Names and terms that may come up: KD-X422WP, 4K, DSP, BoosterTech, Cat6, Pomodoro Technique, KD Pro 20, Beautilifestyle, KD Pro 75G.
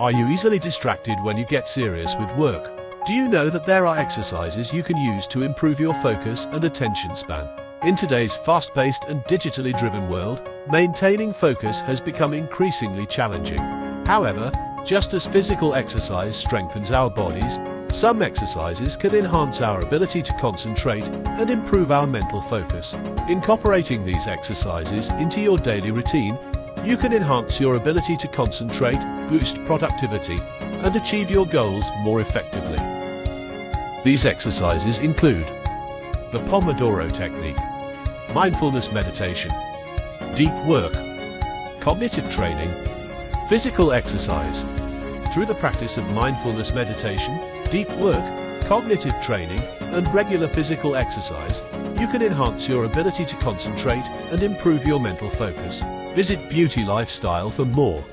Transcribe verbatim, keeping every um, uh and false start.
Are you easily distracted when you get serious with work? Do you know that there are exercises you can use to improve your focus and attention span? In today's fast-paced and digitally driven world, maintaining focus has become increasingly challenging. However, just as physical exercise strengthens our bodies, some exercises can enhance our ability to concentrate and improve our mental focus. Incorporating these exercises into your daily routine, you can enhance your ability to concentrate, boost productivity, and achieve your goals more effectively. These exercises include the Pomodoro Technique, mindfulness meditation, deep work, cognitive training, physical exercise. Through the practice of mindfulness meditation, deep work, cognitive training, and regular physical exercise, you can enhance your ability to concentrate and improve your mental focus. Visit Beautilifestyle for more.